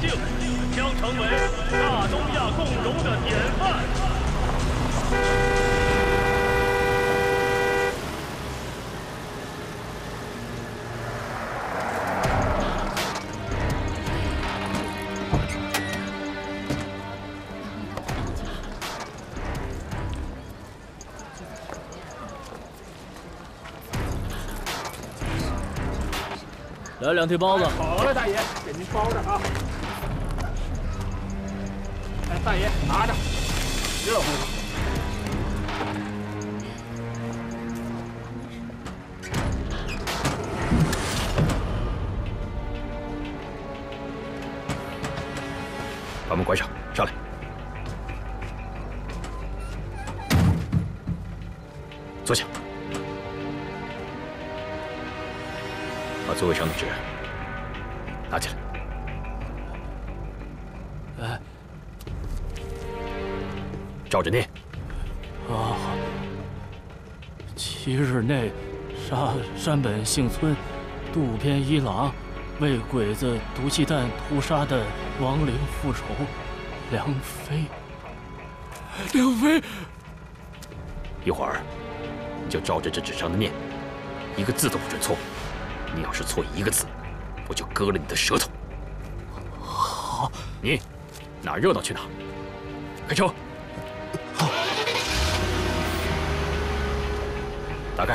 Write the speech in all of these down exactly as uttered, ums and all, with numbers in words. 境，将成为大东亚共荣的典范。来两屉包子。好了，大爷，给您包着啊。 哎，大爷，拿着，热乎。把门关上，上来。坐下。把座位上的纸拿起来。 照着念。啊，七日内，杀山本幸村、渡边一郎，为鬼子毒气弹屠杀的亡灵复仇。梁飞，梁飞，一会儿你就照着这纸上的念，一个字都不准错。你要是错一个字，我就割了你的舌头。好，你哪热闹去哪，开车。 打开。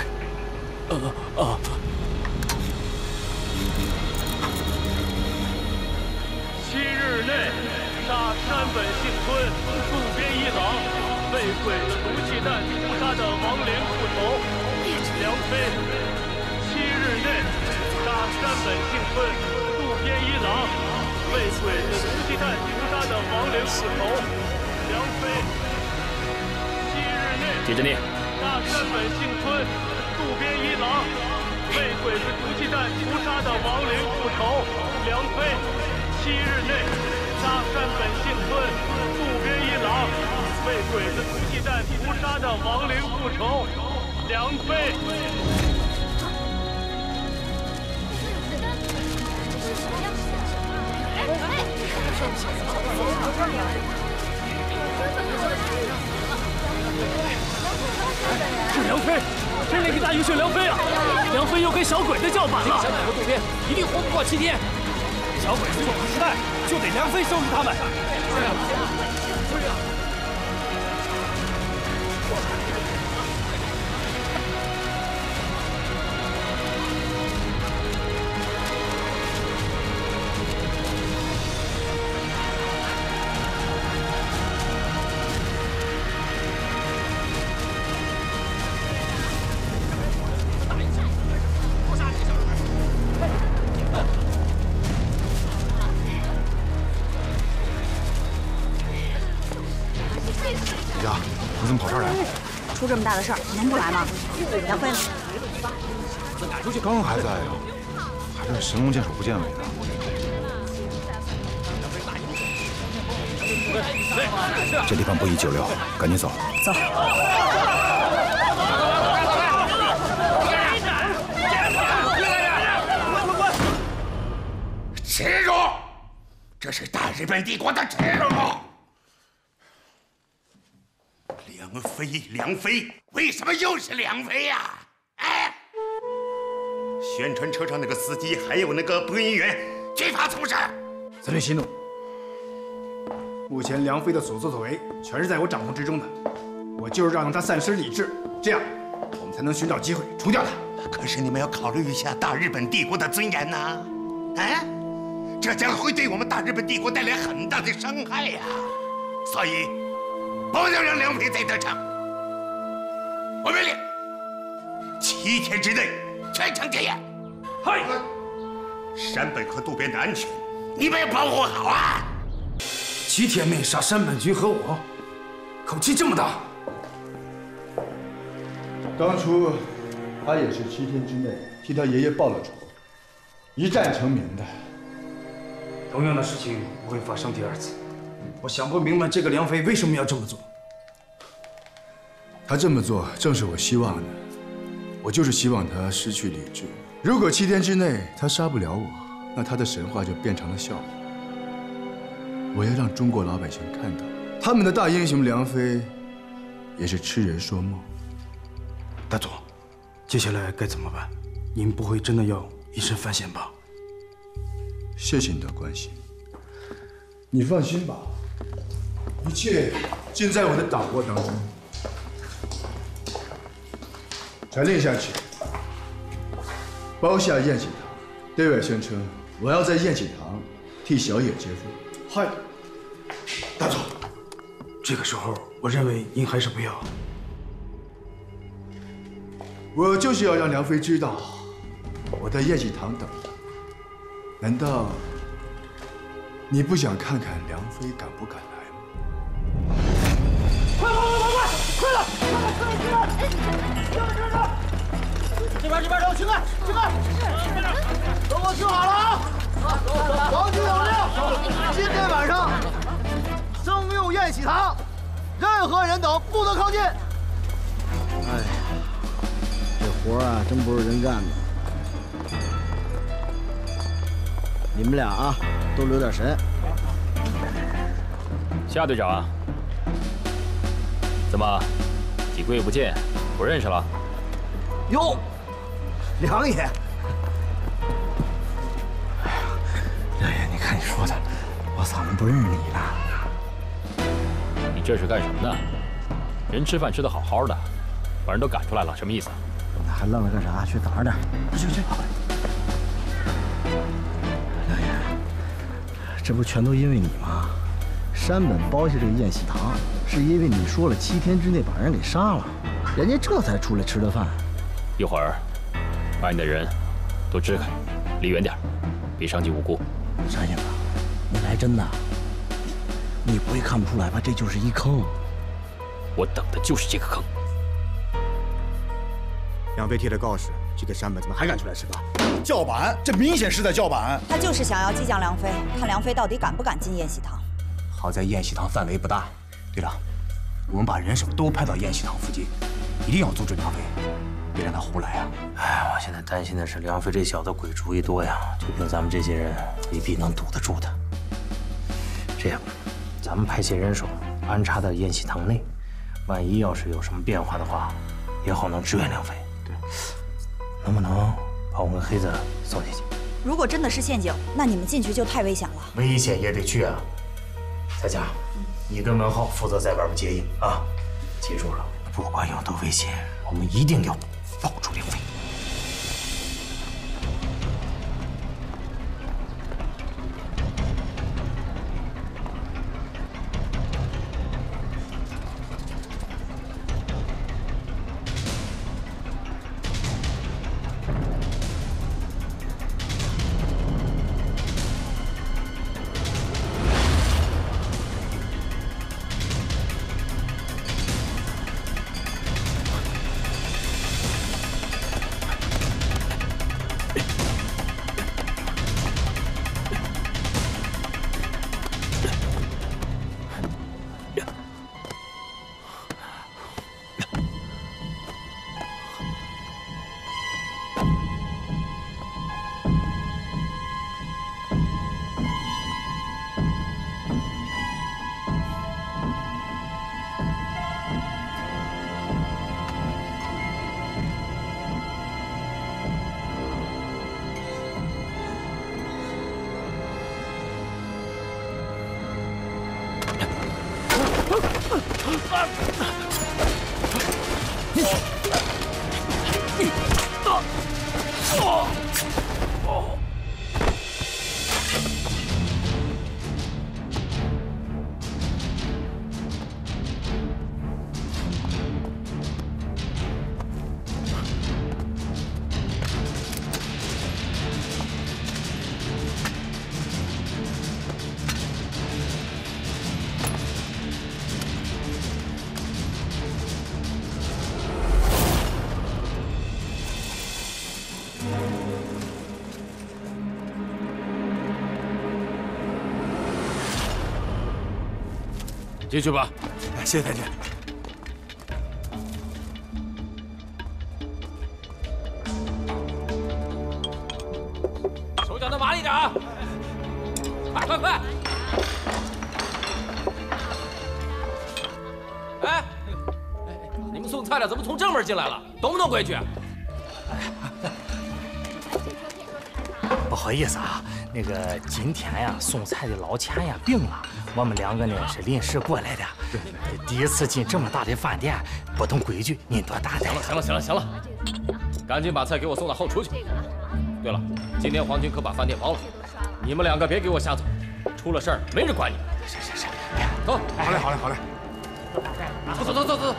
呃啊！七日内杀山本幸村、渡边一郎，为鬼子毒气弹屠杀的亡灵复仇。梁飞，七日内杀山本幸村、渡边一郎，为鬼子毒气弹屠杀的亡灵复仇。梁飞，七日内。接着念。 大山本幸村、渡边一郎为鬼子毒气弹屠杀的亡灵复仇。梁飞，七日内，大山本幸村、渡边一郎为鬼子毒气弹屠杀的亡灵复仇。梁飞，是梁飞，是那个大英雄梁飞啊！梁飞又跟小鬼子叫板了。小鬼子渡边一定活不过七天。小鬼子做不出来，就得梁飞收拾他们。是啊，是啊。这么大的事儿，能不来吗？梁飞呢？刚还在呀，还真是神龙见首不见尾的。这地方不宜久留，赶紧走。走。耻辱！这是大日本帝国的耻辱！ 梁飞，梁飞，为什么又是梁飞呀、啊？哎，宣传车上那个司机，还有那个播音员，军法从事。司令息怒，目前梁飞的所作所为全是在我掌控之中的，我就是要让他丧失理智，这样我们才能寻找机会除掉他。可是你们要考虑一下大日本帝国的尊严呐、啊，哎，这将会对我们大日本帝国带来很大的伤害呀、啊，所以。 不能让梁飞再得逞！我命令，七天之内全城戒严。嗨，山本和渡边的安全，你们要保护好啊！七天内杀山本君和我，口气这么大。当初他也是七天之内替他爷爷报了仇，一战成名的。同样的事情不会发生第二次。 我想不明白这个梁飞为什么要这么做。他这么做正是我希望的，我就是希望他失去理智。如果七天之内他杀不了我，那他的神话就变成了笑话。我要让中国老百姓看到，他们的大英雄梁飞也是痴人说梦。大总，接下来该怎么办？您不会真的要以身犯险吧？谢谢你的关心。你放心吧，一切尽在我的掌握当中。传令下去，包下宴请堂，对外宣称我要在宴请堂替小野接风。 嗨，大总，这个时候我认为您还是不要。我就是要让梁飞知道我在宴请堂等他。难道你不想看看梁飞敢不敢来吗？快快快快快，快了，快了，快了！这边这边走，秦哥，秦哥，都给我听好了啊！ 王局有令，今天晚上征用宴喜堂，任何人等不得靠近。哎呀，这活啊，真不是人干的。你们俩啊，都留点神。夏队长，怎么几个月不见，不认识了？哟，梁爷。 你说的，我怎么不认识你呢？你这是干什么呢？人吃饭吃得好好的，把人都赶出来了，什么意思？那还愣着干啥？去哪儿呢？去去去！梁爷，这不全都因为你吗？山本包下这个宴喜堂，是因为你说了七天之内把人给杀了，人家这才出来吃的饭。一会儿，把你的人都支开，离远点，别伤及无辜。 山影啊，你来真的？你不会看不出来吧？这就是一坑。我等的就是这个坑。梁飞贴了告示，这个山本怎么还敢出来吃饭？叫板，这明显是在叫板。他就是想要激将梁飞，看梁飞到底敢不敢进宴喜堂。好在宴喜堂范围不大。队长，我们把人手都派到宴喜堂附近，一定要阻止梁飞，别让他胡来啊！哎，我现在担心的是梁飞这小子鬼主意多呀，就凭咱们这些人未必能堵得住他。这样，咱们派些人手安插在宴席堂内，万一要是有什么变化的话，也好能支援梁飞。对，能不能把我跟黑子送进去？如果真的是陷阱，那你们进去就太危险了。危险也得去啊！彩霞，你跟文浩负责在外边接应啊，记住了，不管有多危险，我们一定要。 保住梁飞。进去吧，谢谢太君。手脚能麻利点啊！快快快！快点，咱们从正门进来了，懂不懂规矩？不好意思啊，那个今天呀，送菜的老钱呀病了，我们两个呢是临时过来的。对，第一次进这么大的饭店，不懂规矩，您多担待。行了，行了，行了，行了，赶紧把菜给我送到后厨去。对了，今天皇军可把饭店包了，你们两个别给我瞎走，出了事儿没人管你。是是是，走，好嘞，好嘞，好嘞。 走走走走走！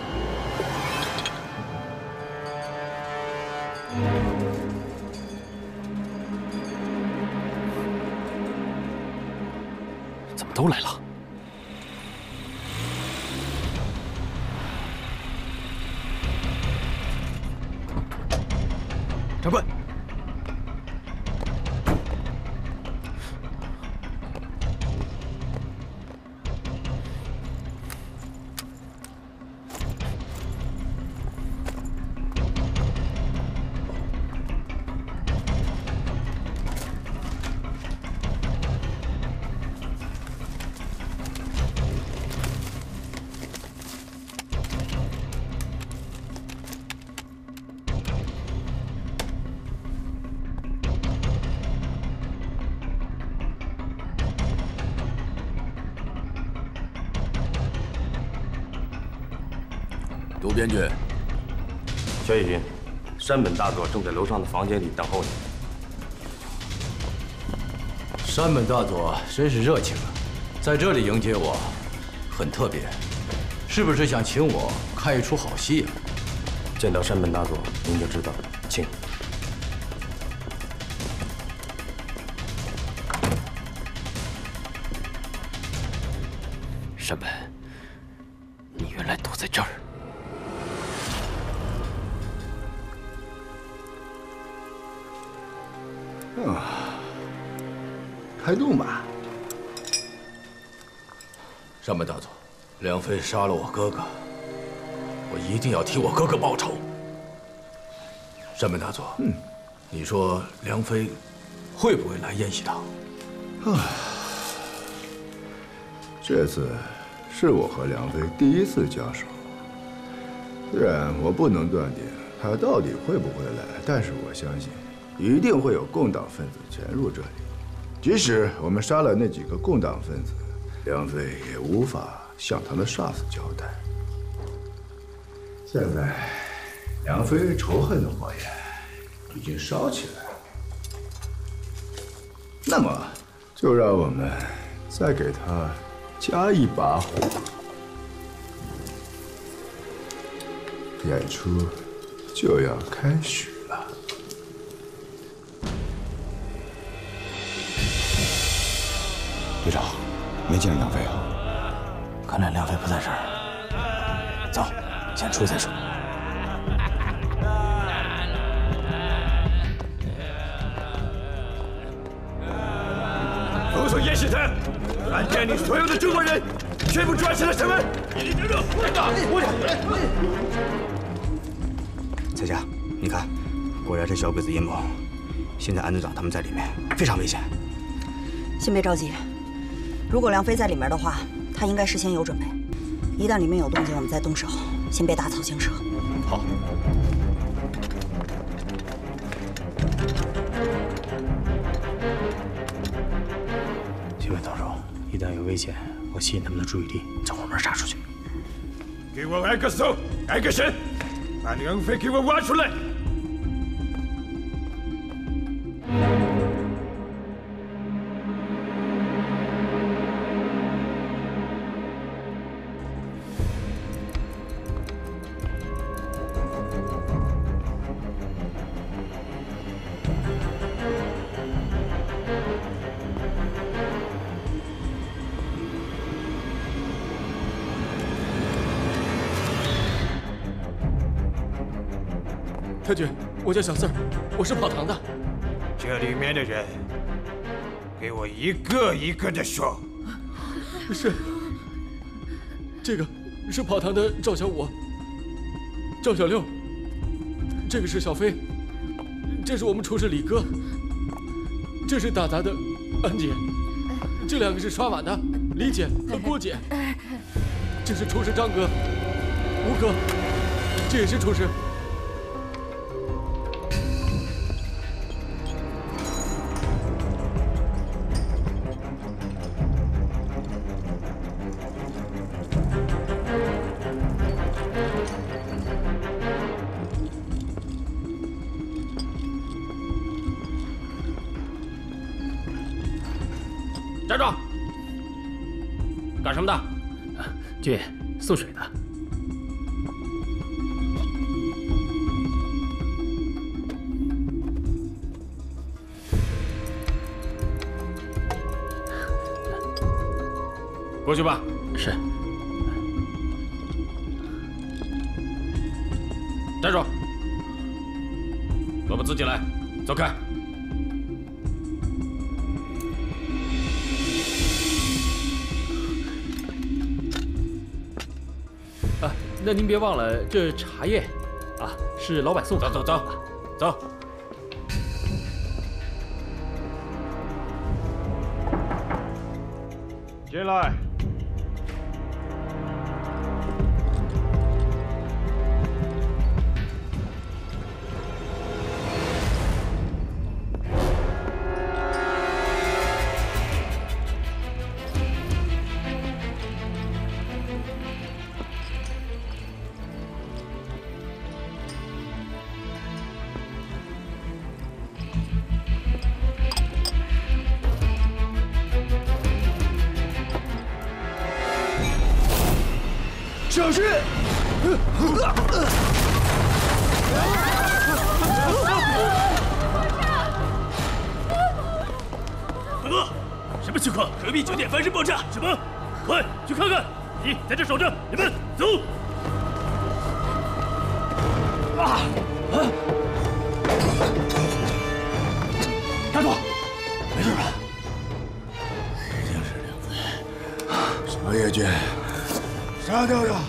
怎么都来了？掌柜，监军，萧逸云，山本大佐正在楼上的房间里等候你。山本大佐真是热情啊，在这里迎接我，很特别，是不是想请我看一出好戏啊？见到山本大佐，您就知道了，请。 山本大佐，梁飞杀了我哥哥，我一定要替我哥哥报仇。山本大佐，嗯，你说梁飞会不会来宴喜堂？啊，这次是我和梁飞第一次交手，虽然我不能断定他到底会不会来，但是我相信一定会有共党分子潜入这里。即使我们杀了那几个共党分子。 梁飞也无法向他的上司交代。现在，梁飞仇恨的火焰已经烧起来了。那么，就让我们再给他加一把火，演出就要开始了。 队长。 没见梁飞啊！看来梁飞不在这儿。走，先出去再说。封锁宴喜堂，饭店里所有的中国人全部抓起来审问。你停住！队长，我。彩霞，你看，果然是小鬼子阴谋。现在安队长他们在里面，非常危险。先别着急。 如果梁飞在里面的话，他应该事先有准备。一旦里面有动静，我们再动手，先别打草惊蛇。好。新闻到手，一旦有危险，我吸引他们的注意力，从后门杀出去。给我挨个搜，挨个审，把梁飞给我挖出来。 太君，我叫小四，我是跑堂的。这里面的人，给我一个一个的说。是，这个是跑堂的赵小五、赵小六，这个是小飞，这是我们厨师李哥，这是打杂的安姐，这两个是刷碗的李姐和郭姐，这是厨师张哥、吴哥。这也是厨师。 站住！干什么的？军爷，送水的。过去吧。是。站住！我们自己来，走开。 那您别忘了，这茶叶，啊，是老板送的。走走走，走。进来。小心！大哥，什么情况？隔壁酒店发生爆炸！什么？快去看看！你在这守着，你们走！啊！站住！没事吧？一定是梁飞。什么叶军？ 杀掉他！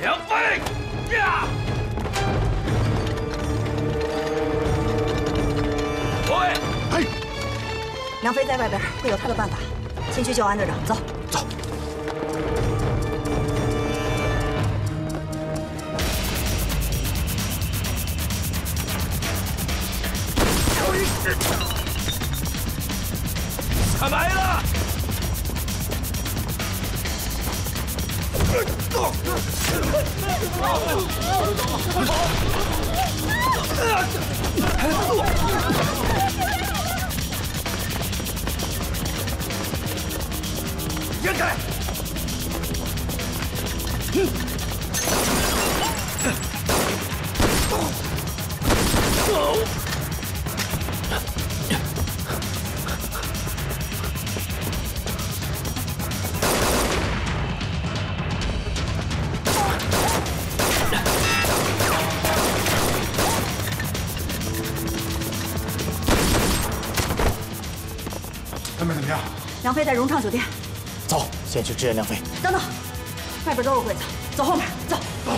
梁飞！呀！喂！哎！梁飞在外边会有他的办法，先去救安队长，走。走。看埋了！ 扔开！走！梁飞在荣昌酒店，走，先去支援梁飞。等等，外边都有鬼子，走后面，走。走。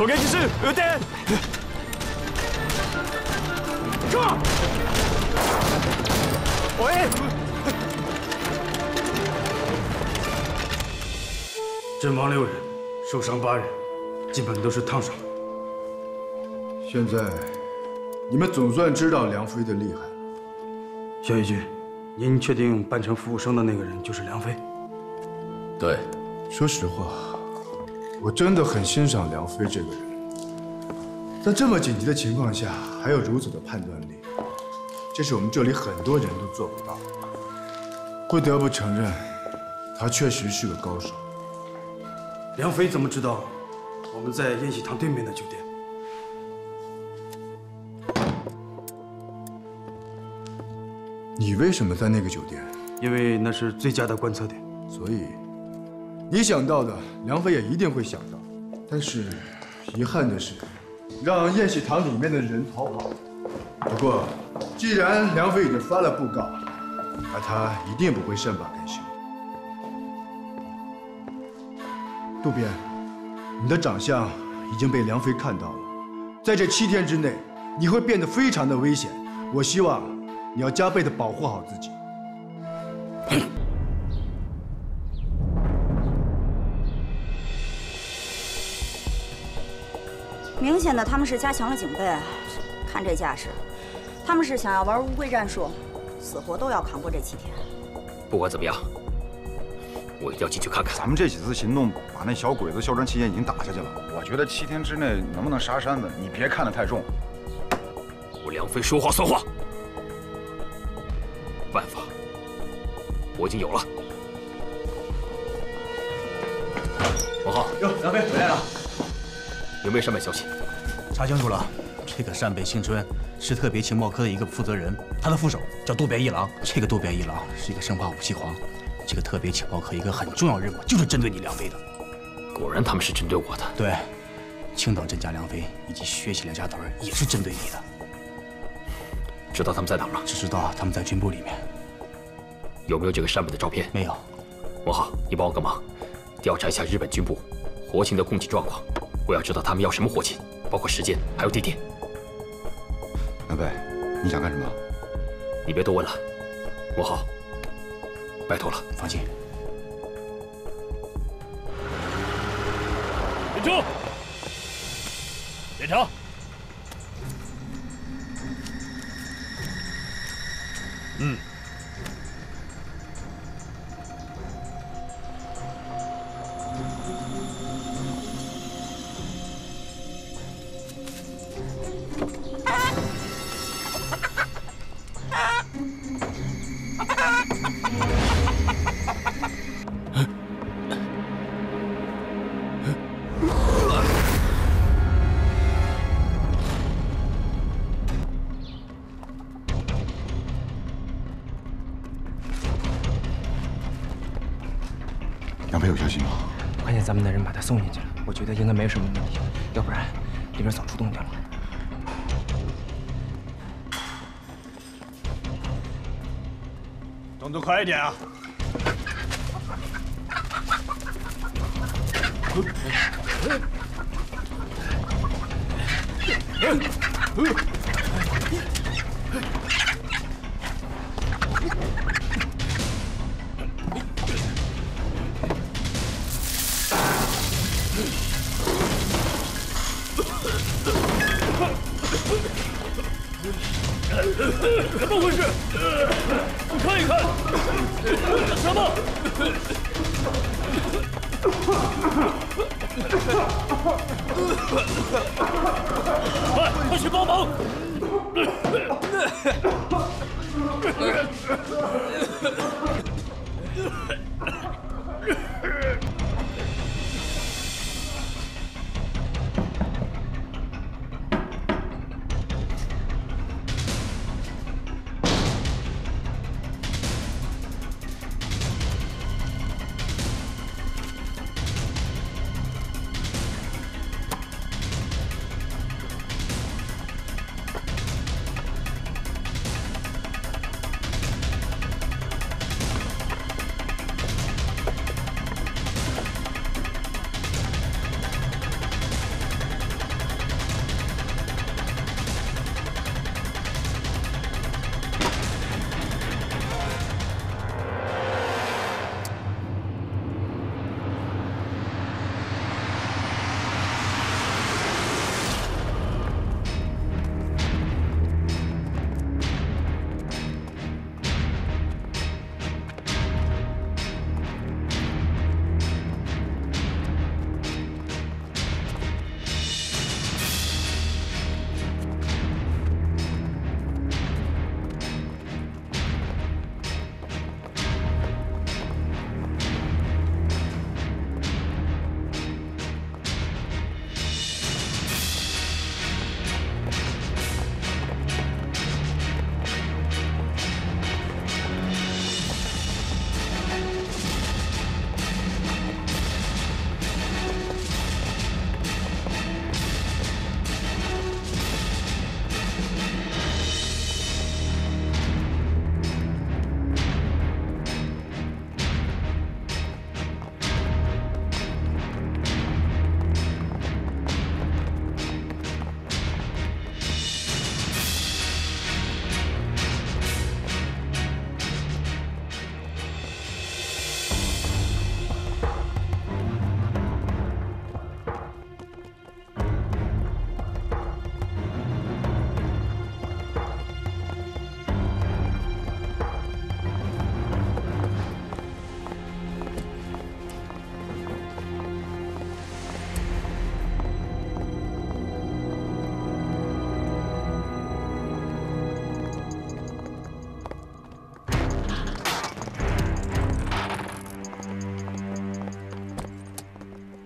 狙撃手撃て！ Come on！ 喂！阵亡六人，受伤八人，基本都是烫伤。现在你们总算知道梁飞的厉害了。萧一军，您确定扮成服务生的那个人就是梁飞？对。说实话。 我真的很欣赏梁飞这个人，在这么紧急的情况下，还有如此的判断力，这是我们这里很多人都做不到的。不得不承认，他确实是个高手。梁飞怎么知道我们在宴喜堂对面的酒店？你为什么在那个酒店？因为那是最佳的观测点。所以。 你想到的，梁飞也一定会想到。但是，遗憾的是，让宴喜堂里面的人逃跑。不过，既然梁飞已经发了布告，那他一定不会善罢甘休。渡边，你的长相已经被梁飞看到了，在这七天之内，你会变得非常的危险。我希望你要加倍的保护好自己。 明显的，他们是加强了警备。看这架势，他们是想要玩乌龟战术，死活都要扛过这七天。不管怎么样，我一定要进去看看。咱们这几次行动，把那小鬼子嚣张气焰已经打下去了。我觉得七天之内能不能杀山子，你别看得太重。我梁飞说话算话。办法，我已经有了。王浩，哟，梁飞回来了。 有没有善败消息？查清楚了，这个善北幸春是特别情报科的一个负责人，他的副手叫渡边一郎。这个渡边一郎是一个生化武器狂，这个特别情报科一个很重要任务就是针对你梁飞的。果然他们是针对我的。对，青岛郑家梁飞以及薛西梁家屯也是针对你的。知道他们在哪儿吗？只知道他们在军部里面。有没有这个善北的照片？没有。王浩，你帮我个忙，调查一下日本军部活禽的供给状况。 我要知道他们要什么火器，包括时间还有地点。南北，你想干什么？你别多问了，我好，拜托了，放心。林冲，连长，嗯，咱们的人把他送进去了，我觉得应该没有什么问题，要不然里边早出动静了。动作快一点啊！怎么回事？我看一看，什么？快，快去帮忙！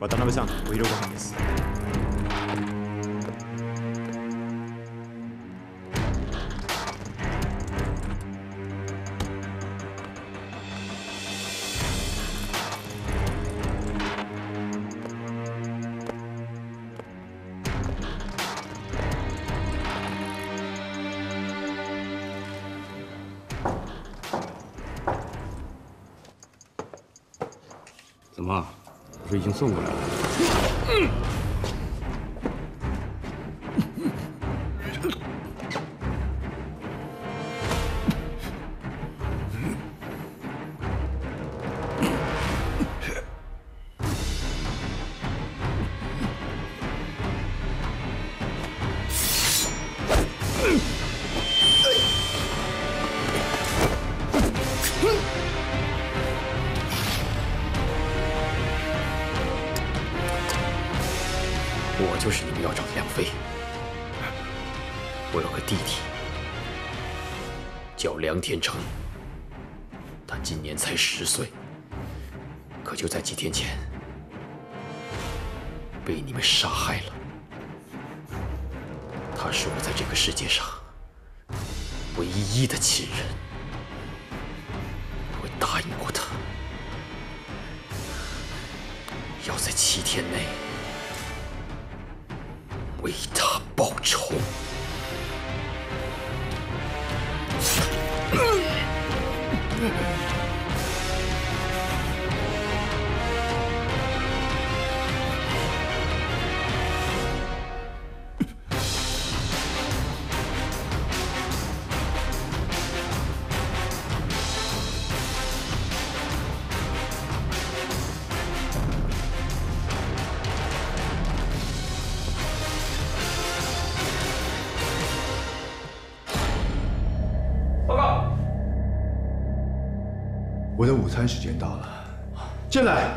渡辺さん、お昼ご飯です。怎么，不是已经送过来了？我就是你们要找的梁飞，我有个弟弟叫梁天成，他今年才十岁，可就在几天前被你们杀害了。他是我在这个世界上唯一的亲人，我答应过他，要在七天内 为他报仇。我的午餐时间到了，进来。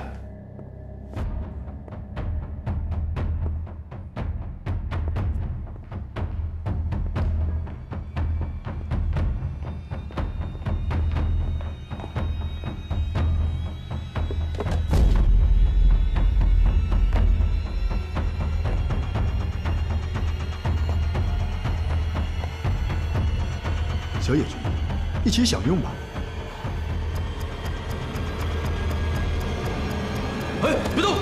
小野君，一起享用吧。 哎，别动！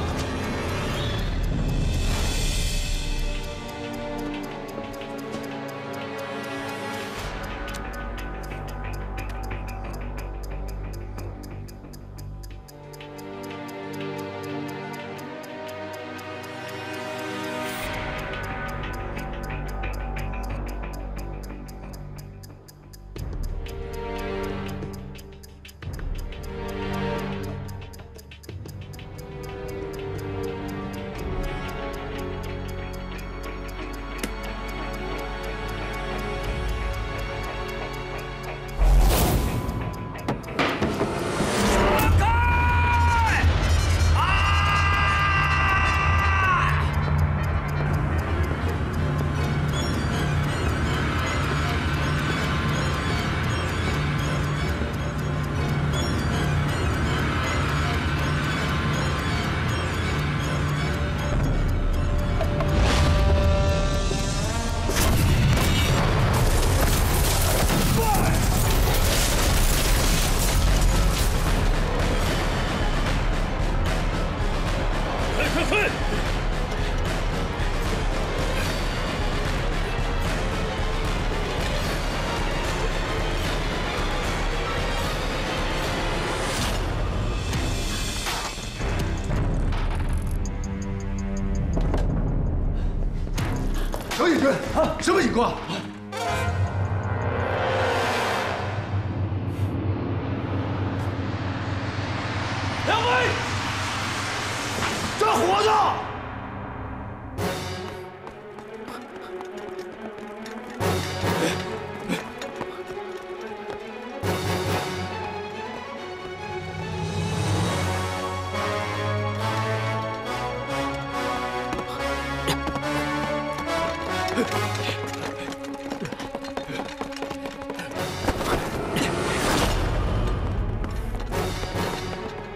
小野君，啊，什么情况？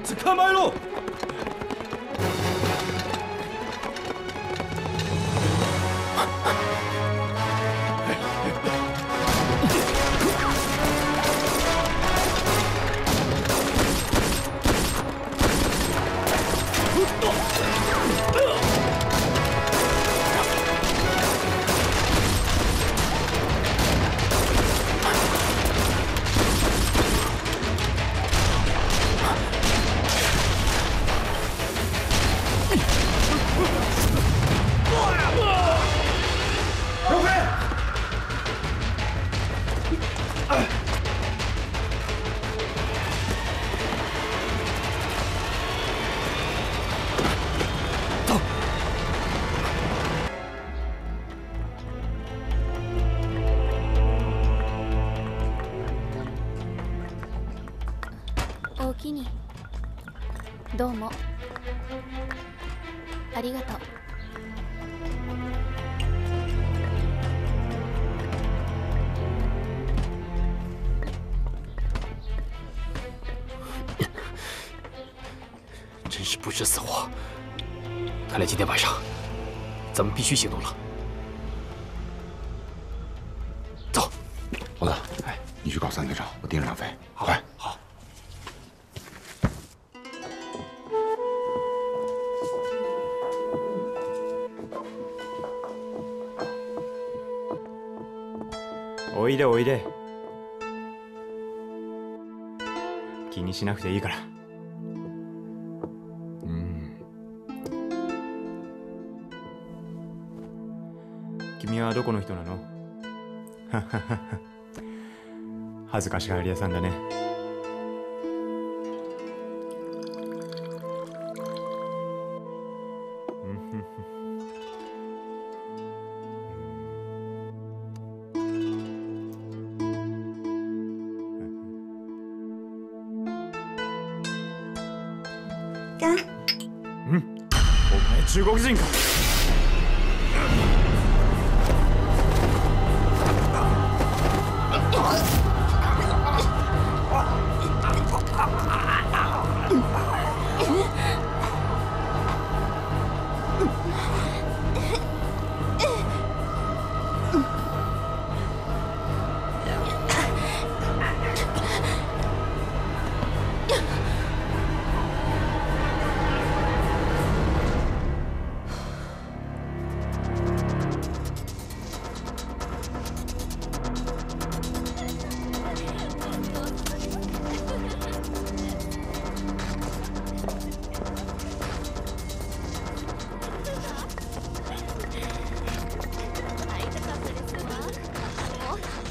只看脉络。おおきに。どうもありがとう。 真是不知死活！看来今天晚上咱们必须行动了。走，猴子，哎，你去搞三队长，我盯着梁飞。好，好。おいでおいで。気にしなくていいから。 君はどこの人なの？恥ずかしがり屋さんだね。干！うん、お前中国人か？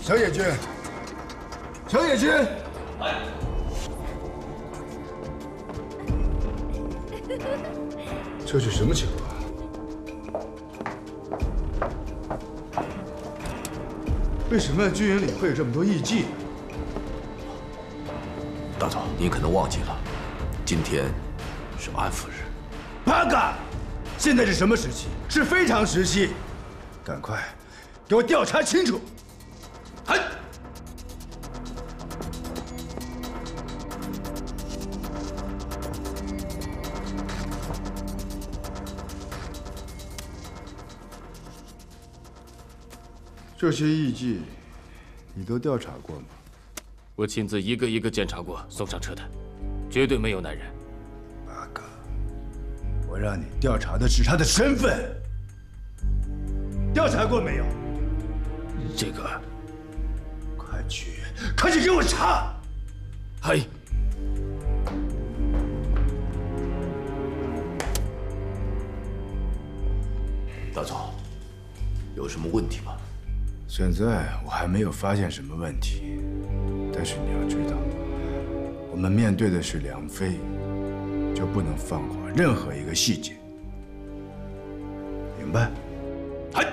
小野君，小野君，这是什么情况？ 为什么军营里会有这么多艺妓？大总，您可能忘记了，今天是安抚日。八嘎！现在是什么时期？是非常时期，赶快给我调查清楚！ 这些艺妓，你都调查过吗？我亲自一个一个检查过，送上车的，绝对没有男人。八嘎！我让你调查的是他的身份，调查过没有？这个，快去，快去给我查！嗨。 大总，有什么问题吗？ 现在我还没有发现什么问题，但是你要知道，我们面对的是梁飞，就不能放过任何一个细节，明白？嗨！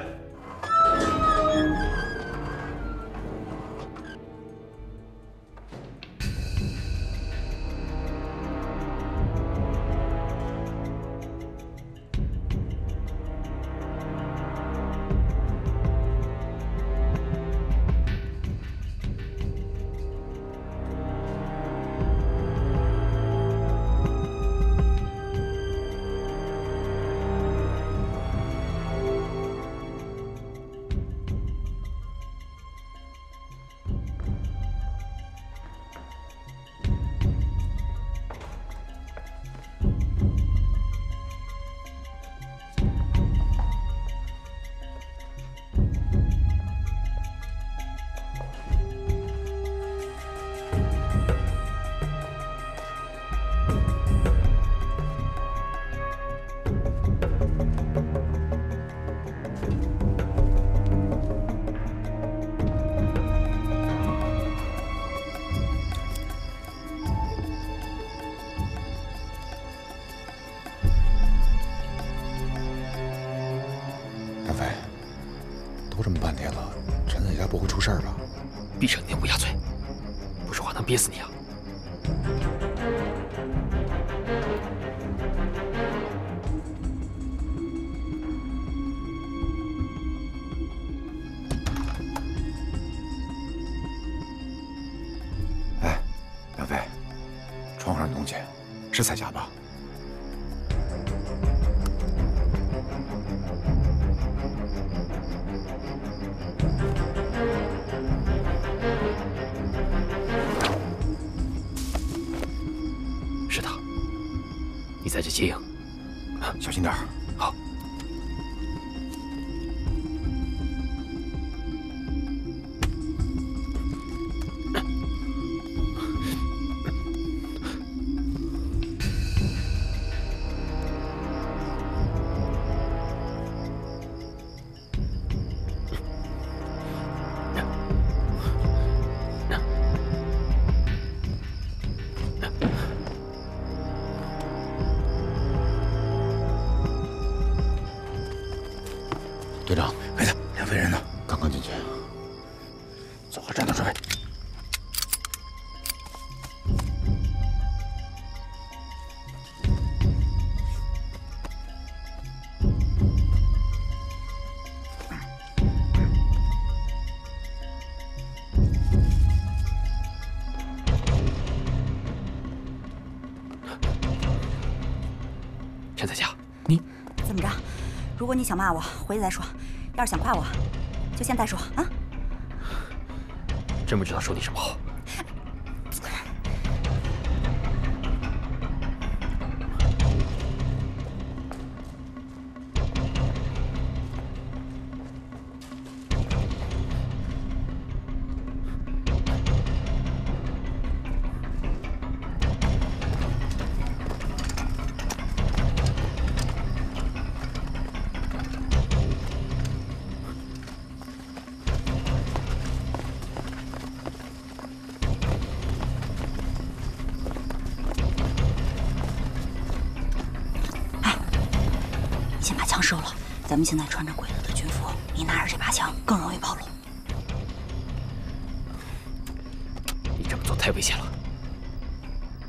闭上你的乌鸦嘴，不说话能憋死你啊！皇上东家，是彩霞吧？是他，你在这接应，小心点儿。好。 队长，快点，两飞人呢？刚刚进去。做好战斗准备。陈彩霞，你怎么着？如果你想骂我，回去再说。 要是想夸我，就现在说啊！真不知道说你什么好。收了，咱们现在穿着鬼子的军服，你拿着这把枪更容易暴露。你这么做太危险了。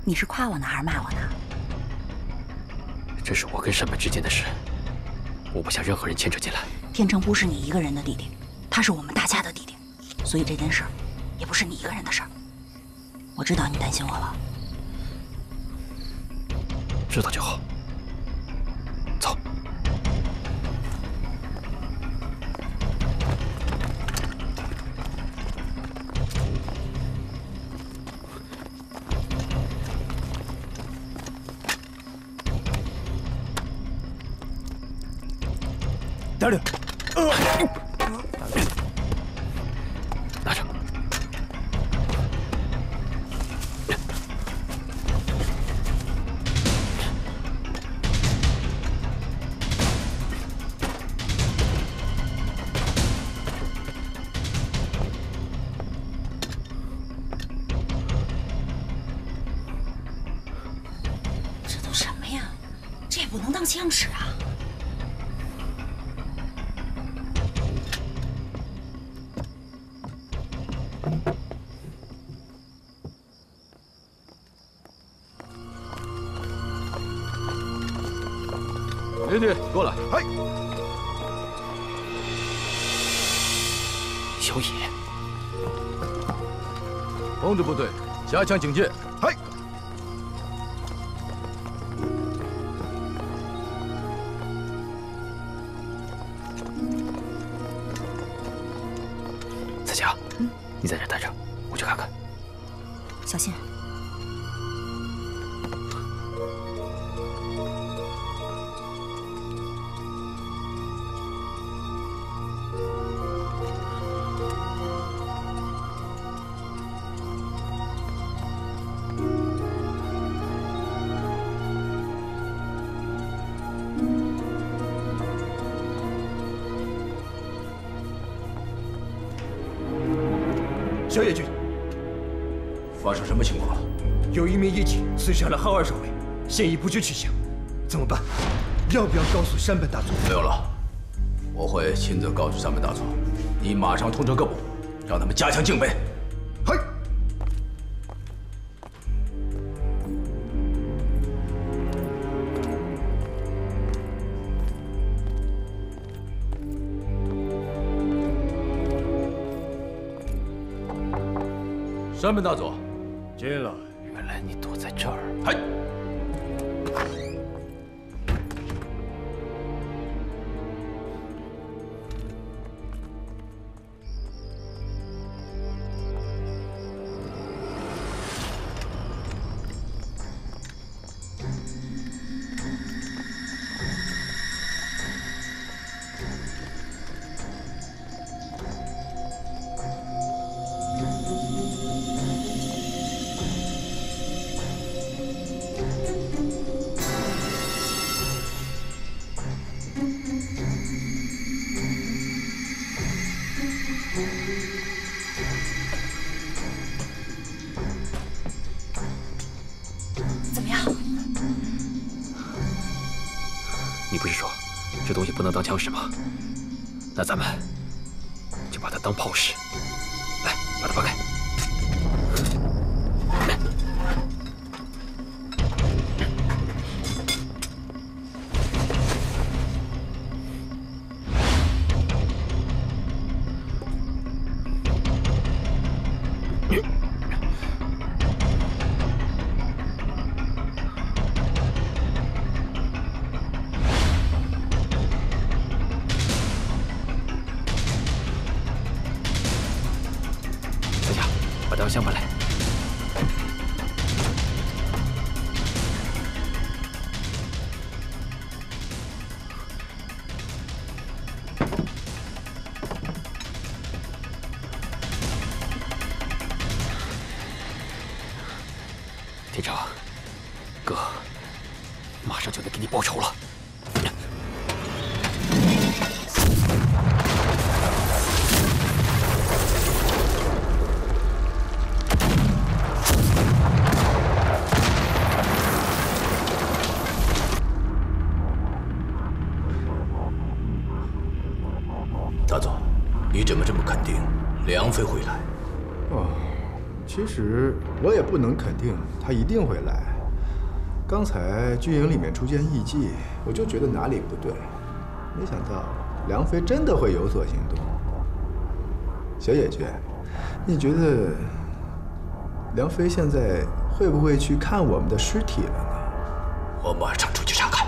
你是夸我呢，还是骂我呢？这是我跟山本之间的事，我不想任何人牵扯进来。天成不是你一个人的弟弟，他是我们大家的弟弟，所以这件事也不是你一个人的事儿。我知道你担心我了，知道就好。 拿着，拿着，这都什么呀？这也不能当枪使啊！ 对对，过来。哎，小野，控制部队加强警戒。哎，彩霞，嗯，你在这待着，我去看看。小心。 小野君，发生什么情况了？有一名一级刺杀了号二少尉，现已不知去向，怎么办？要不要告诉山本大佐？不用了，我会亲自告诉山本大佐。你马上通知各部，让他们加强警备。嗨！山本大佐，进来。原来你躲在。在这儿。嘿，你不是说这东西不能当枪使吗？那咱们就把它当炮使。来，把它扒开。 把枪搬来！天成，哥，马上就能给你报仇了。 你怎么这么肯定梁飞会来？哦，其实我也不能肯定他一定会来。刚才军营里面出现异迹，我就觉得哪里不对，没想到梁飞真的会有所行动。小野君，你觉得梁飞现在会不会去看我们的尸体了呢？我马上出去查看。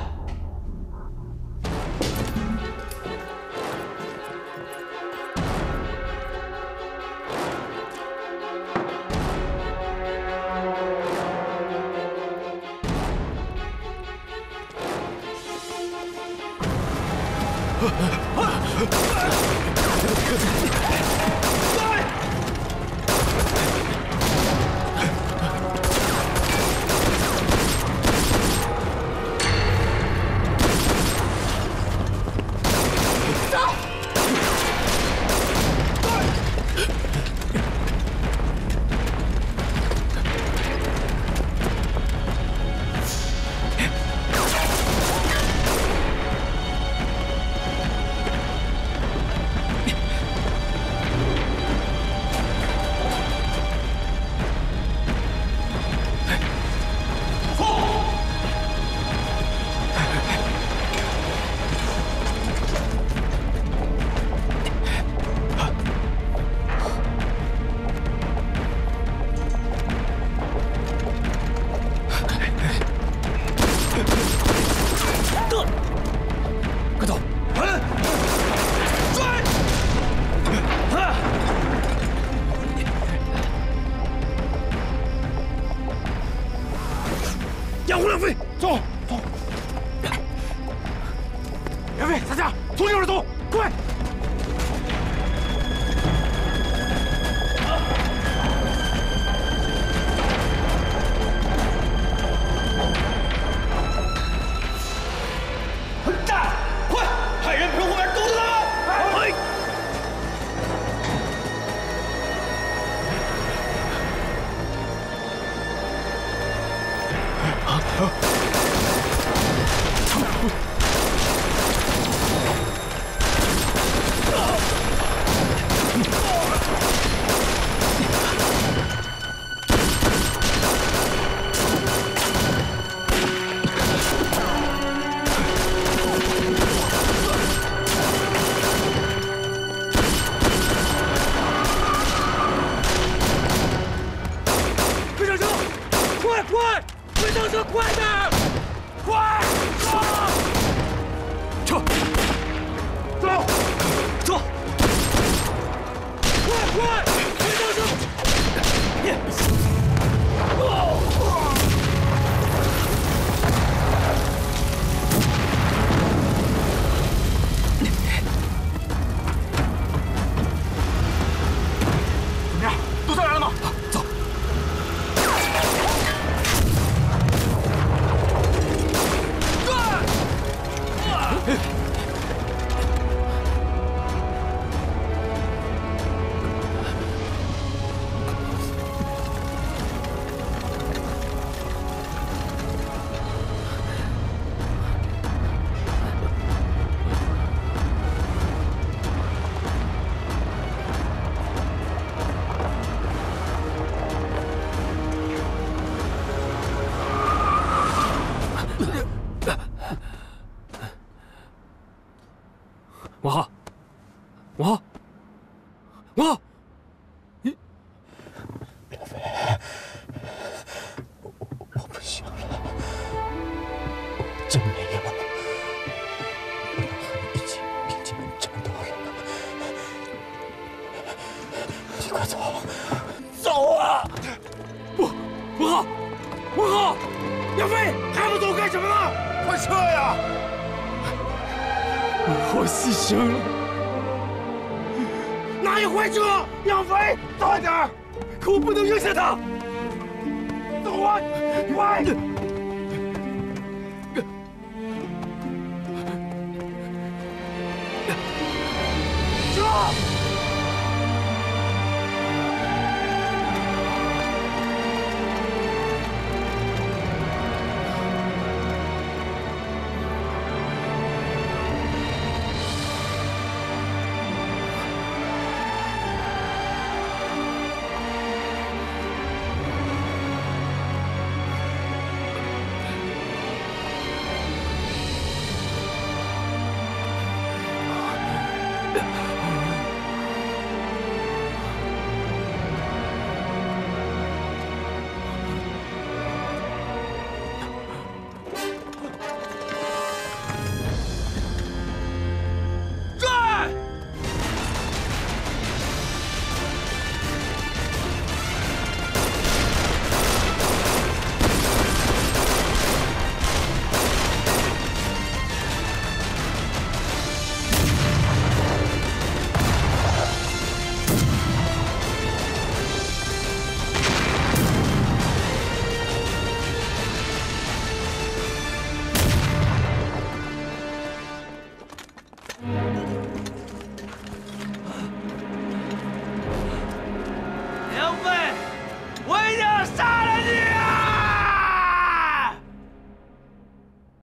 What? 回头车，快点！快，走！撤！走！走！快快，回头车！哦！ 王浩，王浩，王浩，你，刘飞，我我不行了，我真没有了，我要和你一起拼尽战斗了，你快走，走啊！不，王浩，王浩，刘飞，还不走干什么呢？快撤呀！ 我牺牲了，哪里回车？杨飞，大点儿，可我不能扔下他。走啊，快！撤！ Thank you.